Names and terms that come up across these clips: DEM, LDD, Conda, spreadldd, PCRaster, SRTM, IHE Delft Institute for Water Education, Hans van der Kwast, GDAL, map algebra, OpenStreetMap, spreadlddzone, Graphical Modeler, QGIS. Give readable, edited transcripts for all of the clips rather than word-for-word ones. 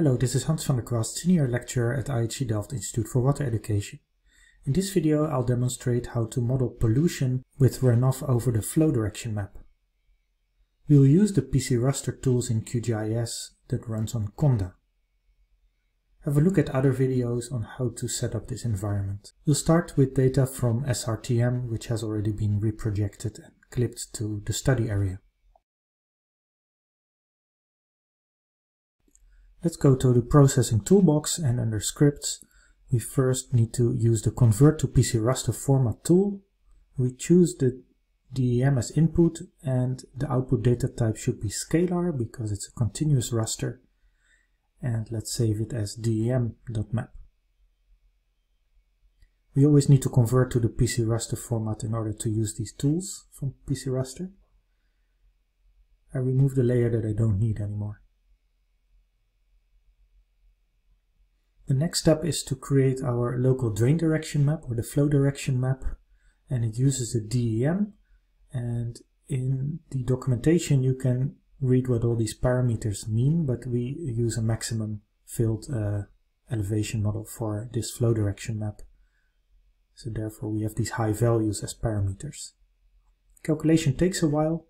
Hello, this is Hans van der Kwast, Senior Lecturer at IHE Delft Institute for Water Education. In this video I'll demonstrate how to model pollution with runoff over the flow direction map. We'll use the PCRaster tools in QGIS that runs on Conda. Have a look at other videos on how to set up this environment. We'll start with data from SRTM, which has already been reprojected and clipped to the study area. Let's go to the processing toolbox, and under scripts we first need to use the convert to PCRaster format tool. We choose the DEM as input, and the output data type should be scalar because it's a continuous raster, and let's save it as DEM.map. We always need to convert to the PCRaster format in order to use these tools from PCRaster. I remove the layer that I don't need anymore. The next step is to create our local drain direction map, or the flow direction map, and it uses the DEM, and in the documentation you can read what all these parameters mean, but we use a maximum filled elevation model for this flow direction map, so therefore we have these high values as parameters. Calculation takes a while,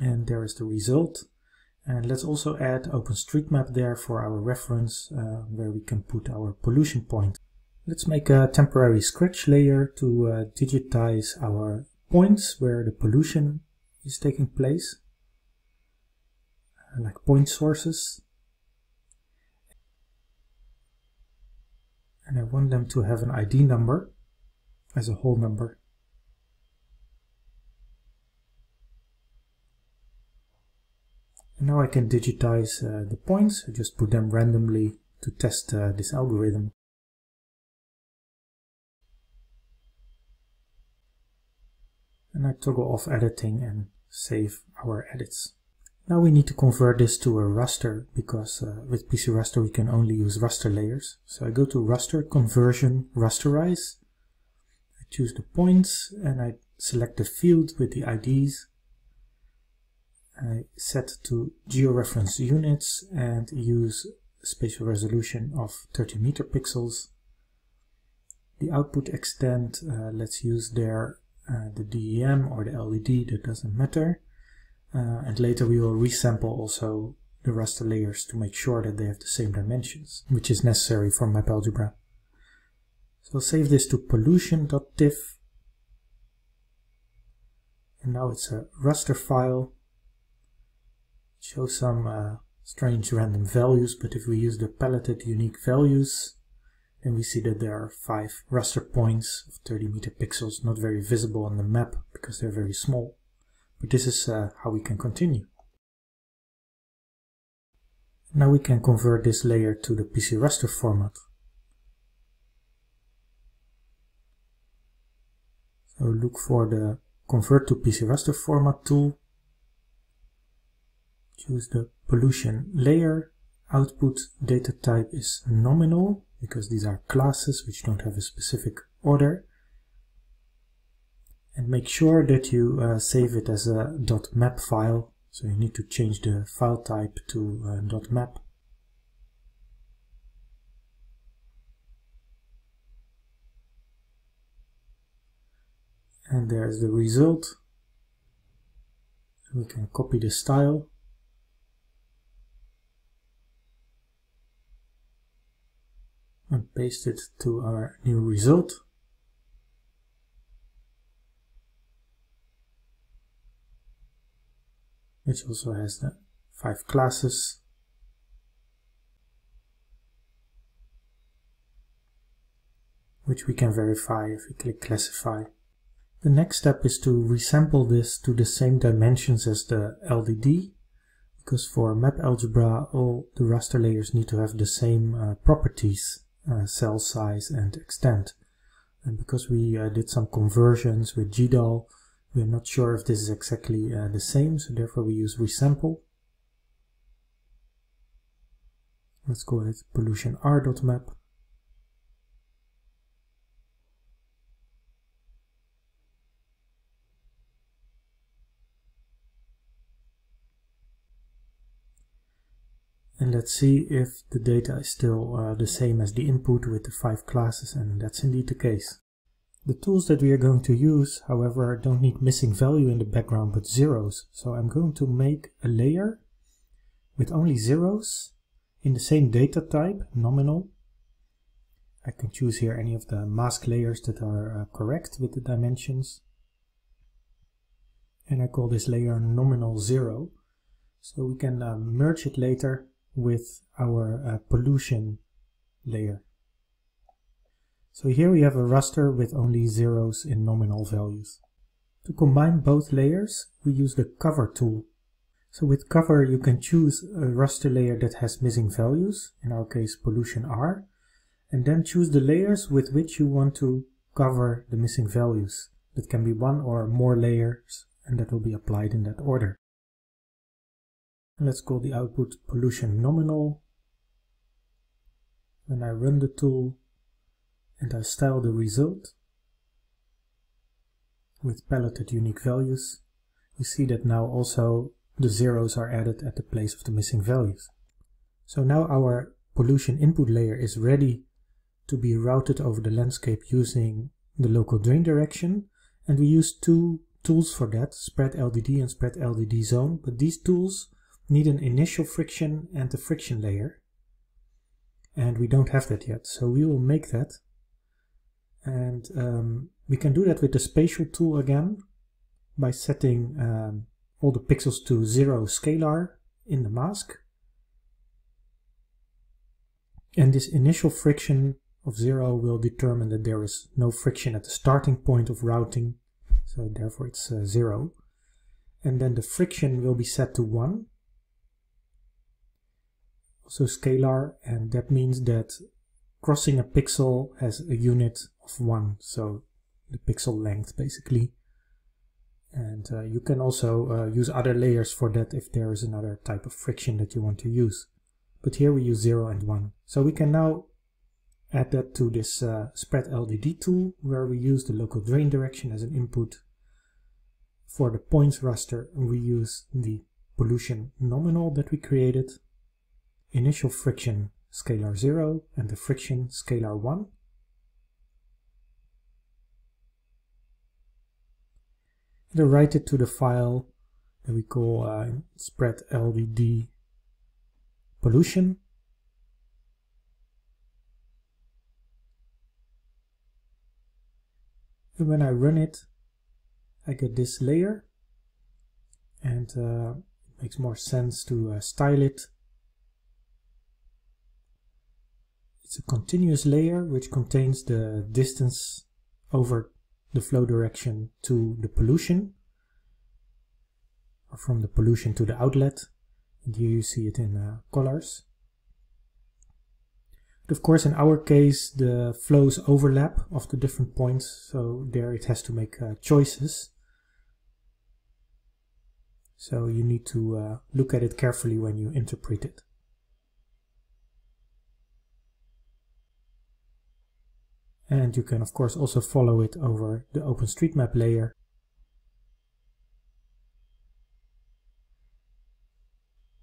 and there is the result. And let's also add OpenStreetMap there for our reference, where we can put our pollution point. Let's make a temporary scratch layer to digitize our points where the pollution is taking place, like point sources. And I want them to have an ID number as a whole number. Now I can digitize the points. I just put them randomly to test this algorithm. And I toggle off editing and save our edits. Now we need to convert this to a raster, because with PCRaster we can only use raster layers. So I go to raster, conversion, rasterize. I choose the points and I select the field with the IDs. I set to georeference units and use spatial resolution of 30 meter pixels. The output extent, let's use there the DEM or the LDD, that doesn't matter. And later we will resample also the raster layers to make sure that they have the same dimensions, which is necessary for map algebra. So I'll save this to pollution.tiff. And now it's a raster file. Show some strange random values, but if we use the paletted unique values, then we see that there are 5 raster points of 30 meter pixels, not very visible on the map because they're very small. But this is how we can continue. Now we can convert this layer to the PCRaster format. So look for the convert to PCRaster format tool. Choose the pollution layer. Output data type is nominal, because these are classes which don't have a specific order. And make sure that you save it as a .map file, so you need to change the file type to .map. And there's the result. We can copy the style. And paste it to our new result. Which also has the 5 classes. Which we can verify if we click classify. The next step is to resample this to the same dimensions as the LDD. Because for map algebra all the raster layers need to have the same properties. Cell size and extent, and because we did some conversions with GDAL, we're not sure if this is exactly the same, so therefore we use resample. Let's go with pollution r.map, And let's see if the data is still the same as the input with the 5 classes, and that's indeed the case. The tools that we are going to use, however, don't need missing value in the background but zeros. So I'm going to make a layer with only zeros in the same data type, nominal. I can choose here any of the mask layers that are correct with the dimensions. And I call this layer nominal 0. So we can merge it later with our pollution layer. So here we have a raster with only zeros in nominal values. To combine both layers, we use the cover tool. So with cover you can choose a raster layer that has missing values, in our case pollution R, and then choose the layers with which you want to cover the missing values. That can be one or more layers, and that will be applied in that order. Let's call the output pollution nominal. When I run the tool and I style the result with paletted unique values, you see that now also the zeros are added at the place of the missing values. So now our pollution input layer is ready to be routed over the landscape using the local drain direction, and we use two tools for that, spreadldd and spreadlddzone, but these tools need an initial friction and a friction layer, and we don't have that yet, so we will make that. And we can do that with the spatial tool again by setting all the pixels to 0 scalar in the mask, and this initial friction of 0 will determine that there is no friction at the starting point of routing, so therefore it's 0, and then the friction will be set to 1, so scalar, and that means that crossing a pixel has a unit of 1, so the pixel length basically. And you can also use other layers for that if there is another type of friction that you want to use. But here we use 0 and 1. So we can now add that to this spreadldd tool, where we use the local drain direction as an input. For the points raster we use the pollution nominal that we created, initial friction scalar 0 and the friction scalar 1. And I write it to the file that we call spreadldd pollution. And when I run it, I get this layer, and it makes more sense to style it. It's a continuous layer which contains the distance over the flow direction to the pollution, or from the pollution to the outlet, and here you see it in colors. But of course in our case the flows overlap of the different points, so there it has to make choices. So you need to look at it carefully when you interpret it. And you can of course also follow it over the OpenStreetMap layer.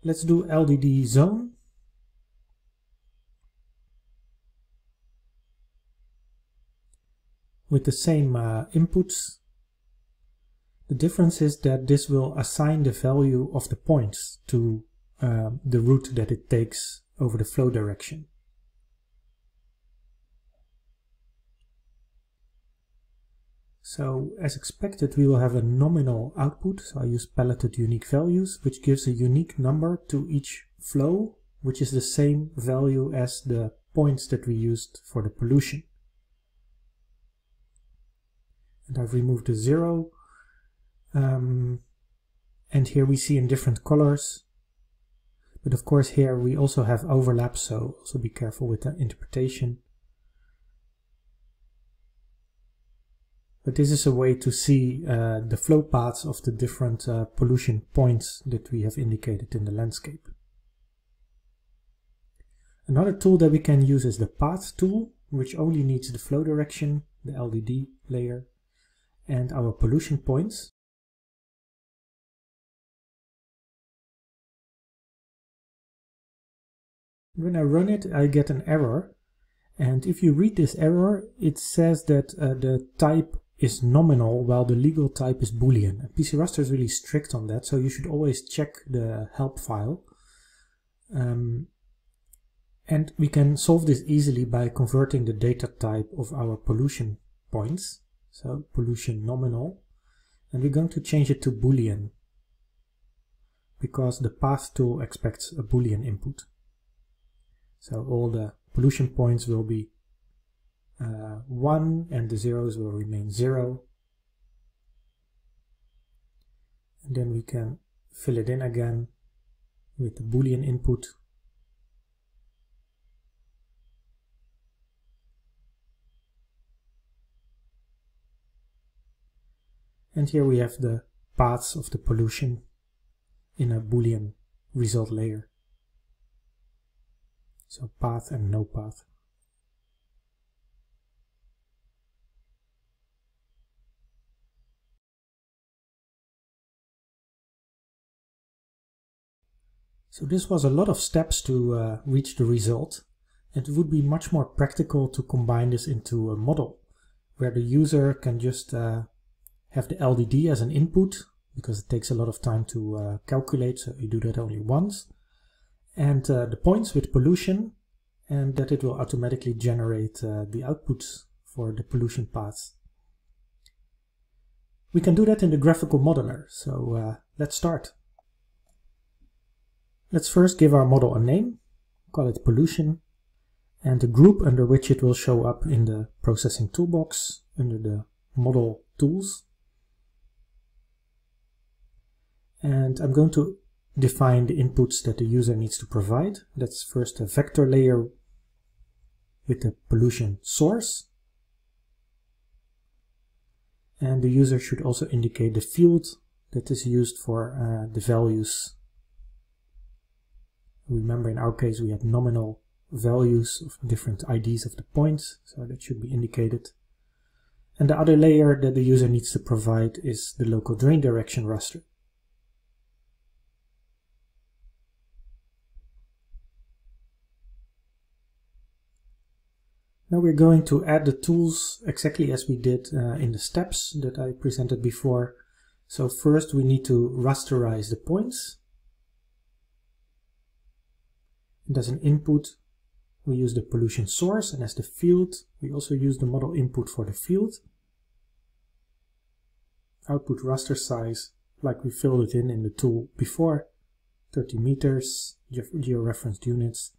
Let's do LDD zone. With the same inputs. The difference is that this will assign the value of the points to the route that it takes over the flow direction. So, as expected, we will have a nominal output, so I use paletted unique values, which gives a unique number to each flow, which is the same value as the points that we used for the pollution. And I've removed the 0, and here we see in different colors, but of course here we also have overlap, so also be careful with the interpretation. But this is a way to see the flow paths of the different pollution points that we have indicated in the landscape. Another tool that we can use is the path tool, which only needs the flow direction, the LDD layer, and our pollution points. When I run it, I get an error. And if you read this error, it says that the type is nominal while the legal type is Boolean. And PCRaster is really strict on that, so you should always check the help file. And we can solve this easily by converting the data type of our pollution points, so pollution nominal, and we're going to change it to Boolean because the path tool expects a Boolean input. So all the pollution points will be 1 and the zeros will remain 0. And then we can fill it in again with the Boolean input. And here we have the paths of the pollution in a Boolean result layer. So path and no path. So this was a lot of steps to reach the result. It would be much more practical to combine this into a model where the user can just have the LDD as an input, because it takes a lot of time to calculate, so you do that only once, and the points with pollution, and that it will automatically generate the outputs for the pollution paths. We can do that in the graphical modeler, so let's start. Let's first give our model a name, call it pollution, and the group under which it will show up in the processing toolbox under the model tools. And I'm going to define the inputs that the user needs to provide. That's first a vector layer with the pollution source. And the user should also indicate the field that is used for the values. Remember, in our case, we had nominal values of different IDs of the points, so that should be indicated. And the other layer that the user needs to provide is the local drain direction raster. Now we're going to add the tools exactly as we did in the steps that I presented before. So first we need to rasterize the points. And as an input, we use the pollution source, and as the field, we also use the model input for the field. Output raster size, like we filled it in the tool before, 30 meters, georeferenced units.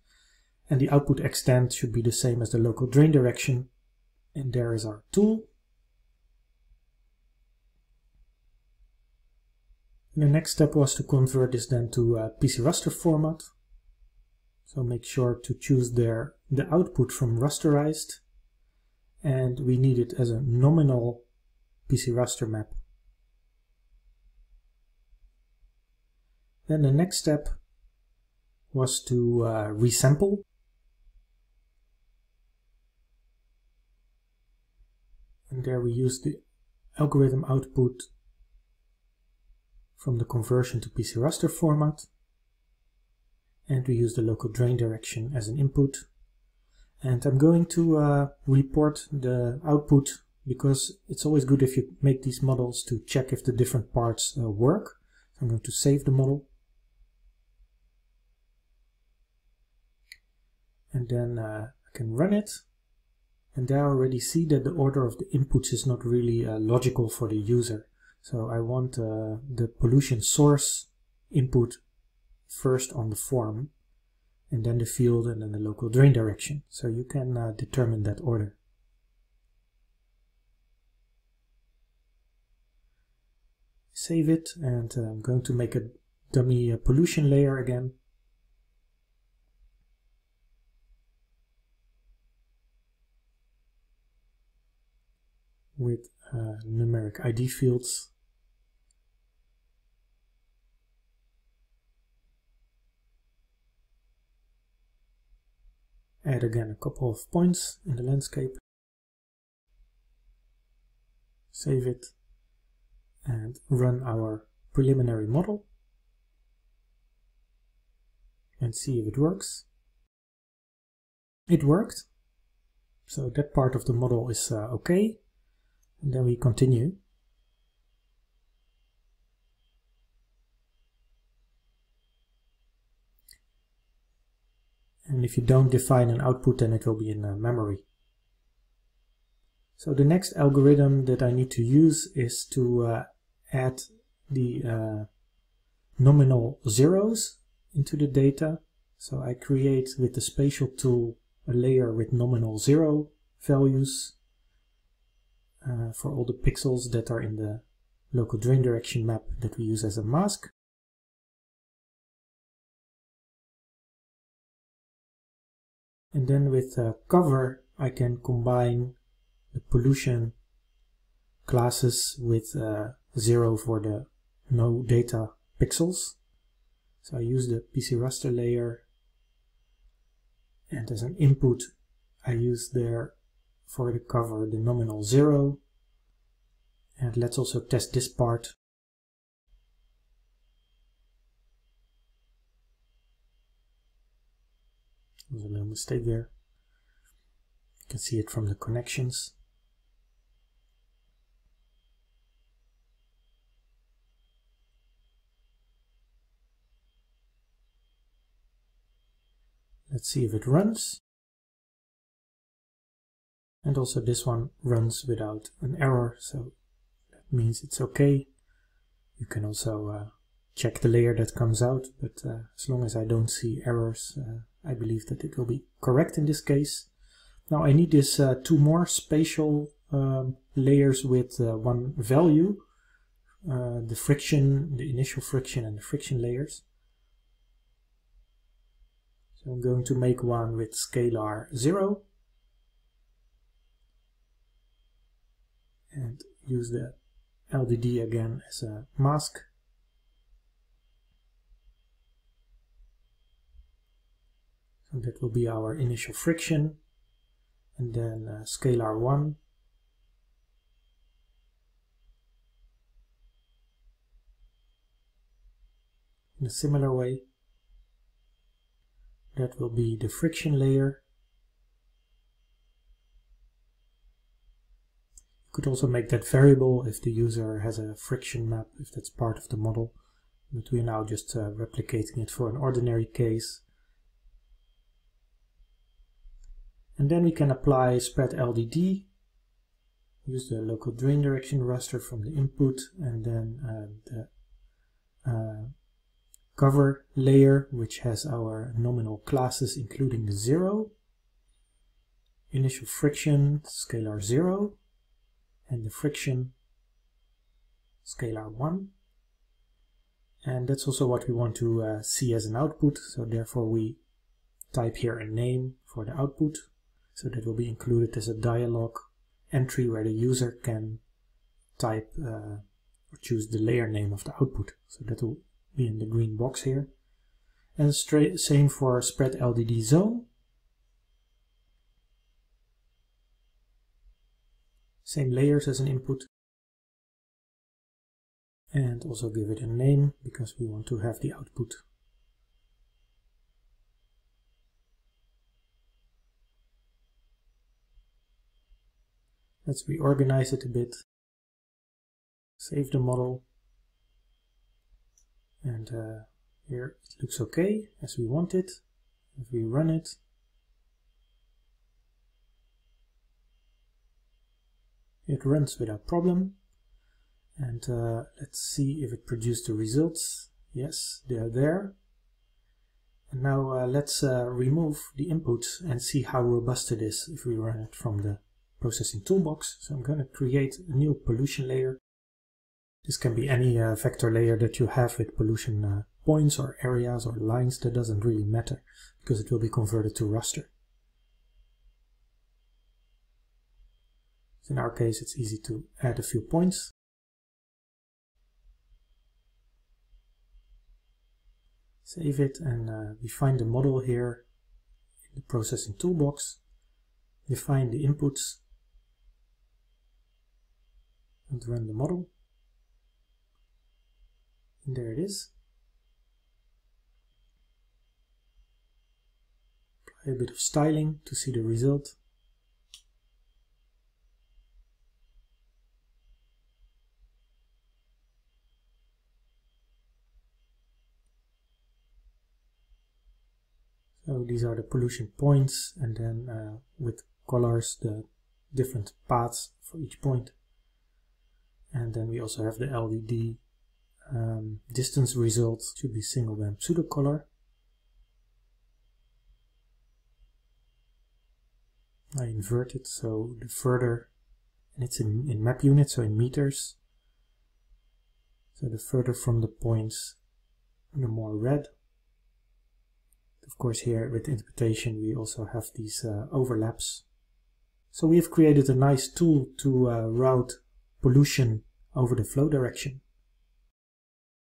And the output extent should be the same as the local drain direction. And there is our tool. And the next step was to convert this then to a PCRaster format. So make sure to choose the output from rasterized. And we need it as a nominal PCRaster map. Then the next step was to resample. And there we use the algorithm output from the conversion to PCRaster format. And we use the local drain direction as an input. And I'm going to report the output, because it's always good if you make these models to check if the different parts work. So I'm going to save the model. And then I can run it. And there I already see that the order of the inputs is not really logical for the user. So I want the pollution source input first on the form, and then the field, and then the local drain direction. So you can determine that order. Save it, and I'm going to make a dummy pollution layer again. With numeric ID fields. Add again a couple of points in the landscape. Save it and run our preliminary model and see if it works. It worked. So that part of the model is okay. And then we continue. And if you don't define an output, then it will be in memory. So the next algorithm that I need to use is to add the nominal zeros into the data. So I create with the spatial tool a layer with nominal zero values for all the pixels that are in the local drain direction map that we use as a mask. And then with cover, I can combine the pollution classes with zero for the no data pixels. So I use the PCRaster layer, and as an input, I use there for the cover the nominal zero. And let's also test this part. There's a little mistake there. You can see it from the connections. Let's see if it runs. And also this one runs without an error, so that means it's okay. You can also check the layer that comes out, but as long as I don't see errors, I believe that it will be correct in this case. Now I need this two more spatial layers with one value, the friction, the initial friction and the friction layers. So I'm going to make one with scalar 0 and use the LDD again as a mask. So that will be our initial friction, and then scalar 1. In a similar way, that will be the friction layer. You could also make that variable if the user has a friction map, if that's part of the model, but we're now just replicating it for an ordinary case. And then we can apply spreadldd, use the local drain direction raster from the input, and then the cover layer, which has our nominal classes including the zero, initial friction scalar 0, and the friction scalar 1. And that's also what we want to see as an output, so therefore we type here a name for the output. So that will be included as a dialog entry where the user can type or choose the layer name of the output. So that will be in the green box here. And same for spreadlddzone. Same layers as an input. And also give it a name because we want to have the output. Let's reorganize it a bit, save the model, and here it looks okay as we want it. If we run it, it runs without problem. And let's see if it produced the results. Yes, they are there. And now let's remove the inputs and see how robust it is if we run it from the processing toolbox. So I'm going to create a new pollution layer. This can be any vector layer that you have with pollution points or areas or lines. That doesn't really matter because it will be converted to raster. So in our case, it's easy to add a few points. Save it, and we find the model here in the processing toolbox. Define the inputs and run the model, and there it is. a bit of styling to see the result. So these are the pollution points, and then with colors the different paths for each point. And then we also have the LDD distance results, should be single band pseudocolor. I invert it, so the further, and it's in map units, so in meters. So the further from the points, the more red. Of course, here with interpretation we also have these overlaps. So we have created a nice tool to route pollution over the flow direction.